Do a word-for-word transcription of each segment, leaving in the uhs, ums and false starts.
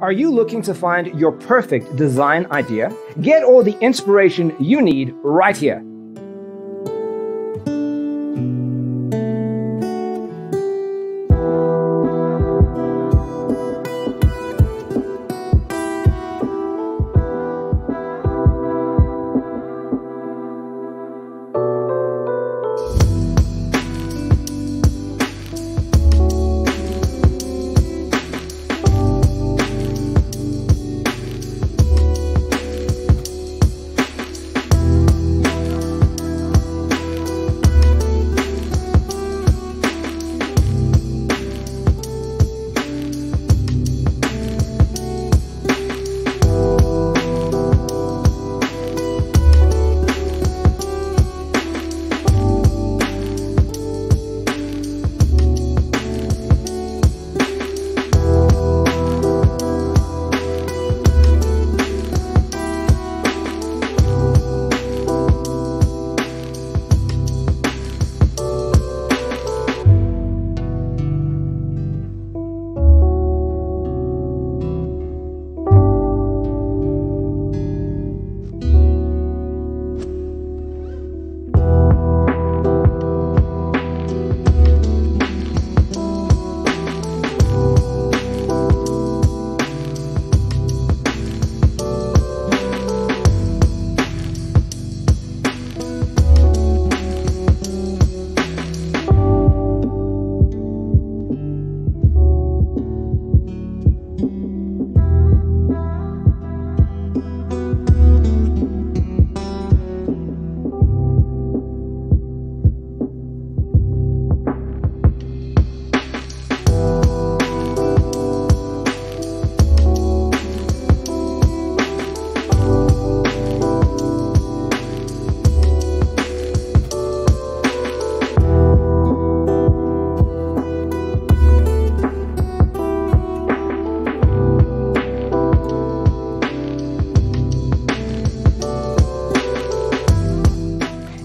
Are you looking to find your perfect design idea? Get all the inspiration you need right here.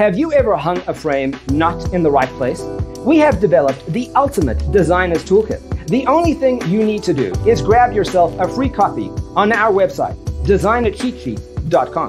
Have you ever hung a frame not in the right place? We have developed the ultimate designer's toolkit. The only thing you need to do is grab yourself a free copy on our website, designer cheat sheet dot com.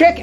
Check